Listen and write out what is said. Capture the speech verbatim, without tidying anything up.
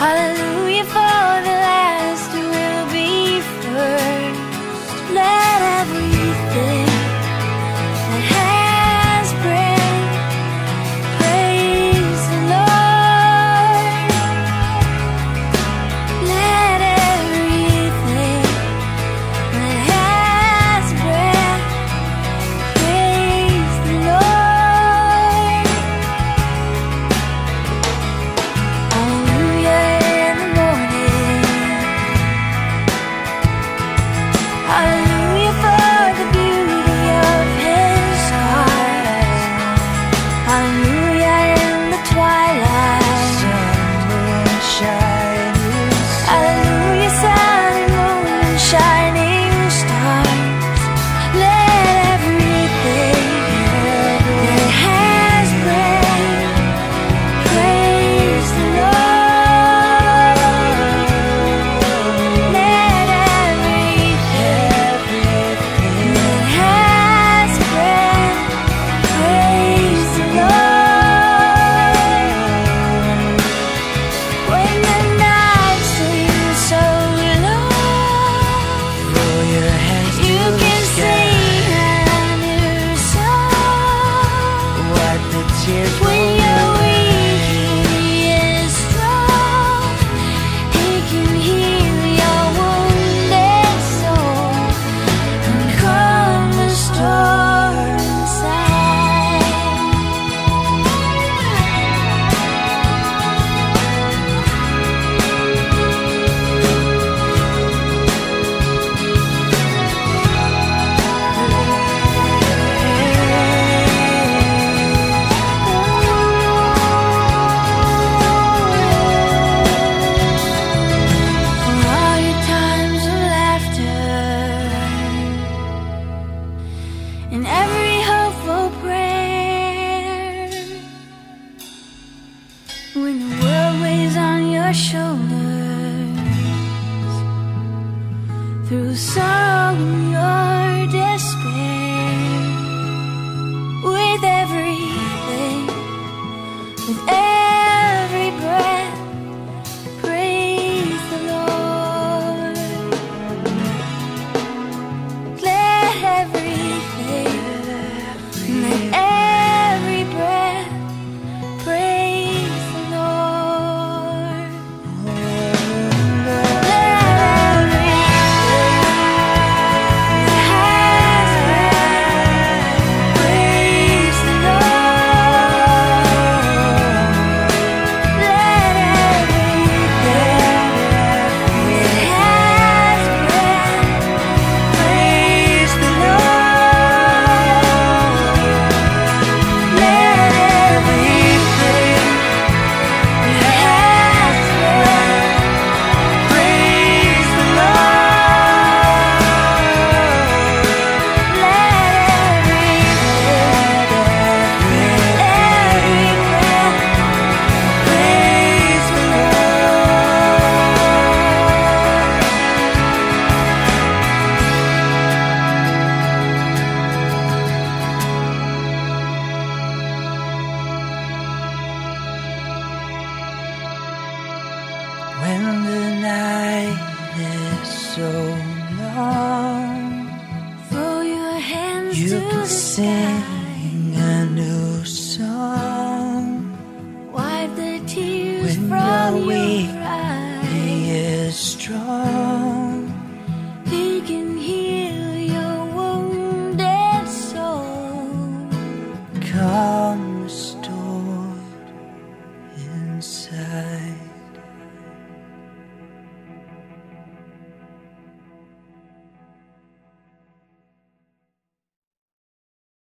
Hallelujah, for the last will be first. Let everything that has breath praise the Lord. Let everything that has breath praise the Lord. Hallelujah. Hallelujah for the beauty of His heart. Hallelujah in the twilight. Hallelujah, sun and moon and shining stars. Let everything that has breath praise the Lord. Let everything that has breath praise the Lord. When the night seems so long, you can sing a new song. When you're weak, He is strong. He can heal your wounded soul and calm the storm inside. For all your times of laughter and every hopeful prayer, when the world weighs on your shoulders, through sorrow and your despair, with everything, with every breath, praise the Lord. Let everything, let every breath, praise the Lord. Let everything that has breath, praise the Lord. Let everything that has breath, praise the Lord. Let everything that has breath, praise the Lord. Let everything, every breath, praise the Lord. When the night is so long, Throw your hands you to can the sky. sing a new song. Wipe the tears When from you're weak, your He eyes. is strong. He can heal your wounded soul. Calm the storm inside.